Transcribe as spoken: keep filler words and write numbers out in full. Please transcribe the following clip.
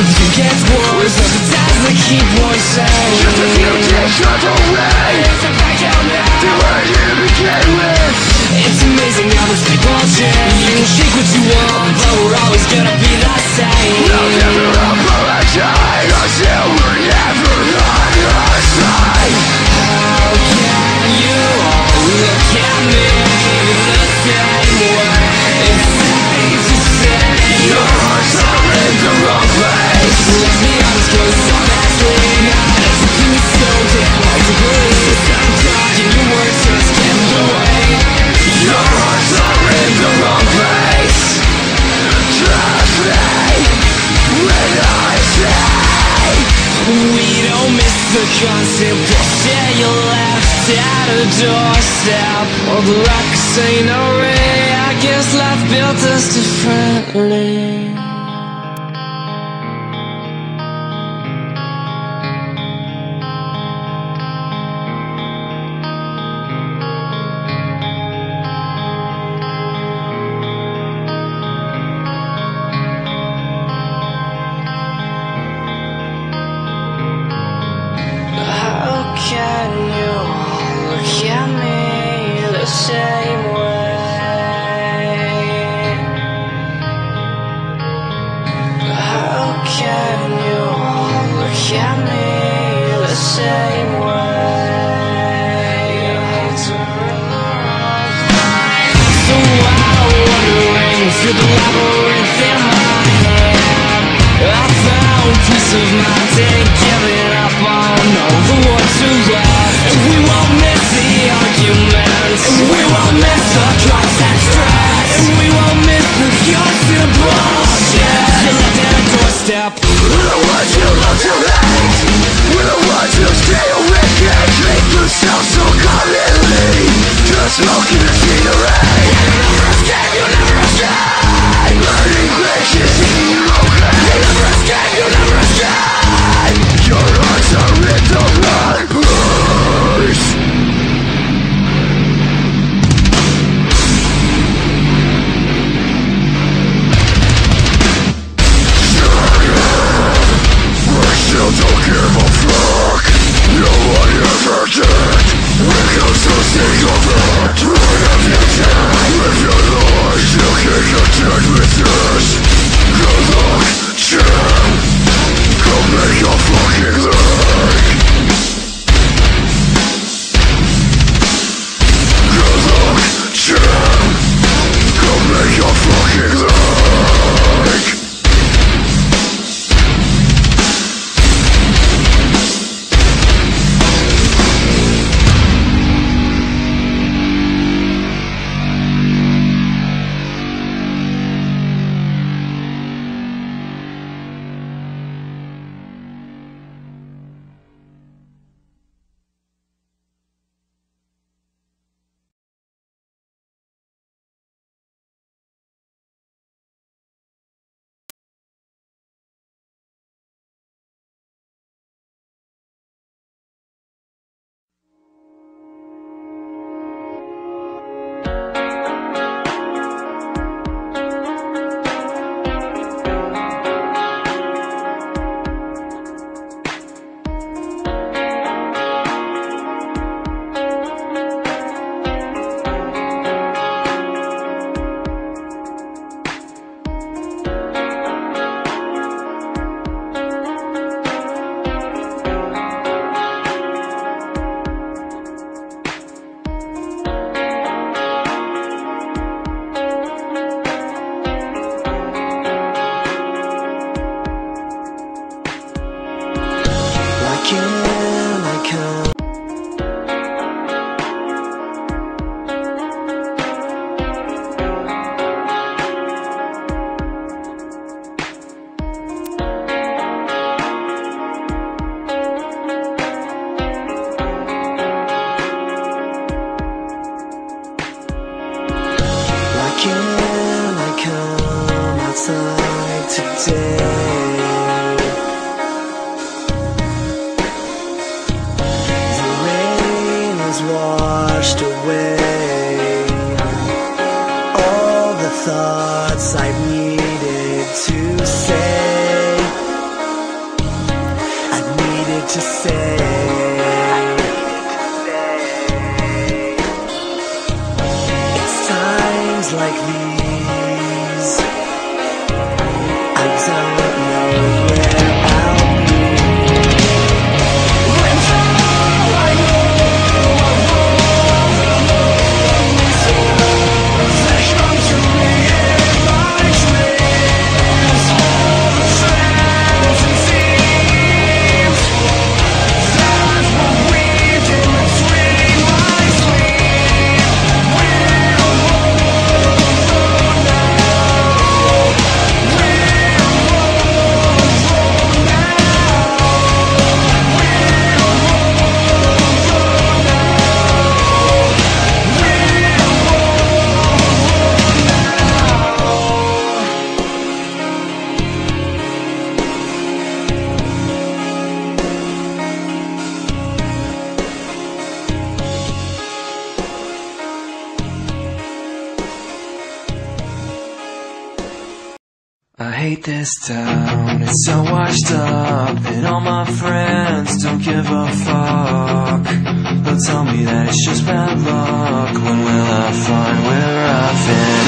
The future gets worse as the times they keep on saying. Just the future goes away. It's a fact out now. They weren't here to begin with. It's amazing how much people change. You can shake what you want, but we're always gonna be the same. We'll never apologize until we're never on your side. How can you all look at me the same way? It's safe to say your hearts are in the wrong place. Let me always go so fastly. Now that you do so damn hard to believe. Sometimes your words just get in the way. Your hearts are in the wrong place. Trust me when I say we don't miss the concept. We'll share your left at a doorstep. All the rocks ain't no ring. I guess life built us differently. Thoughts I needed to say. days like these, I guess I don't know where I'll be. When's all I know, I know, I know myself. Flesh comes to me and bites me. It's all the same as it seems. That's what we do between my sleep. We're I hate this town, it's so washed up, and all my friends don't give a fuck. They'll tell me that it's just bad luck. When will I find where I've been?